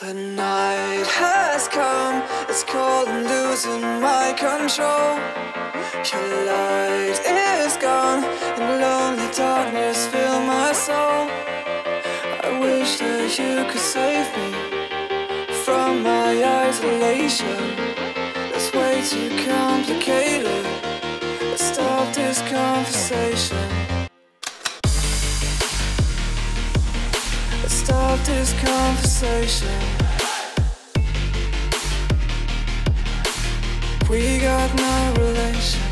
The night has come, it's cold and losing my control. Your light is gone, and lonely darkness fills my soul. I wish that you could save me from my isolation. It's way too complicated. Let's stop this conversation. Stop this conversation. We got no relation.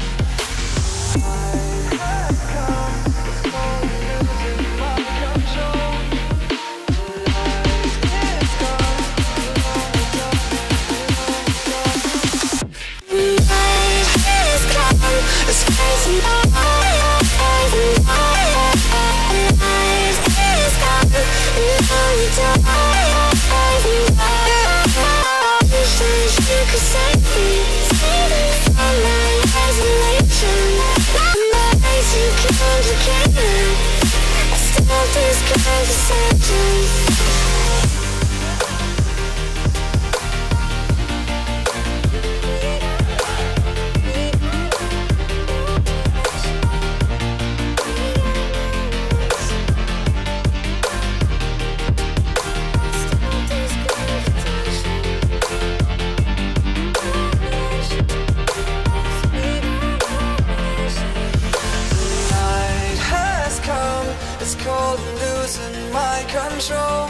It's cold and losing my control.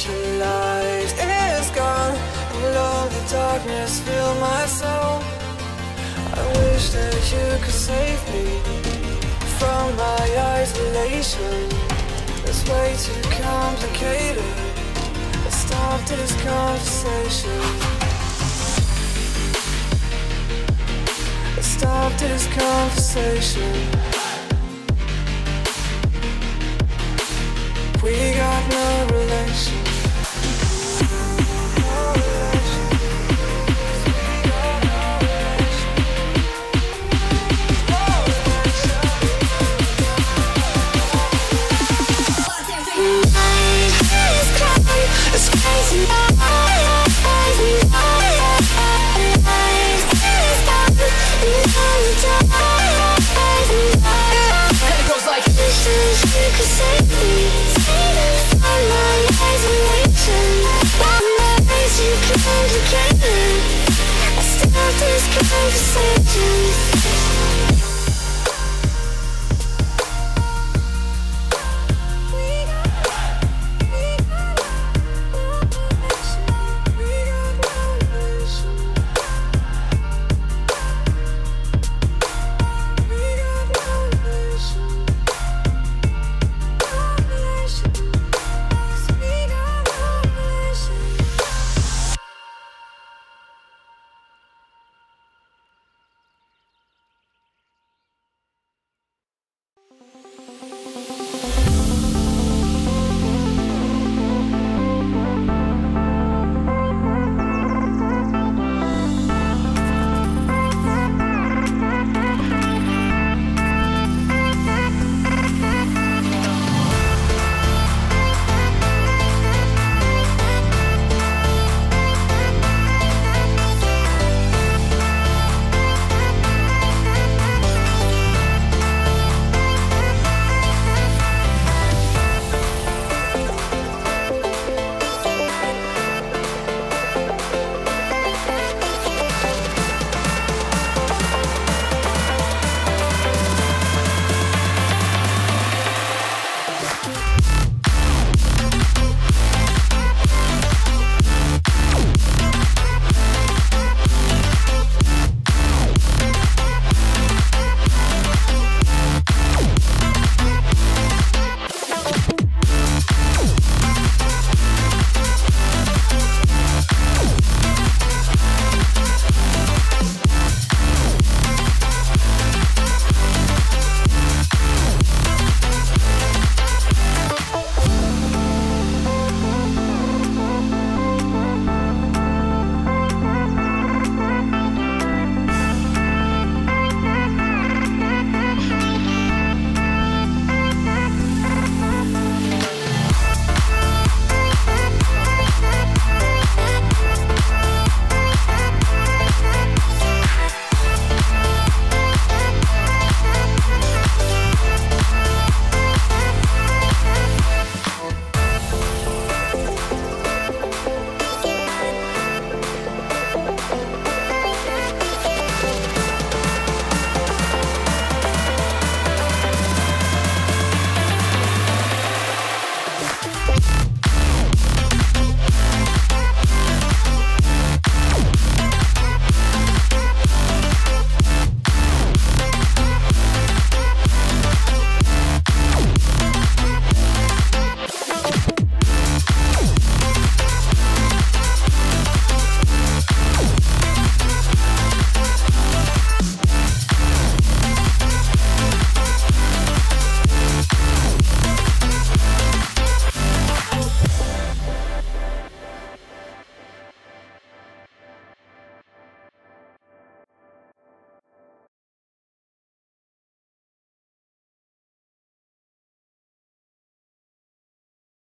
Your light is gone, and lonely darkness fills my soul. I wish that you could save me from my isolation. It's way too complicated. Let's stop this conversation. Let's stop this conversation. We got no relation. Conversation.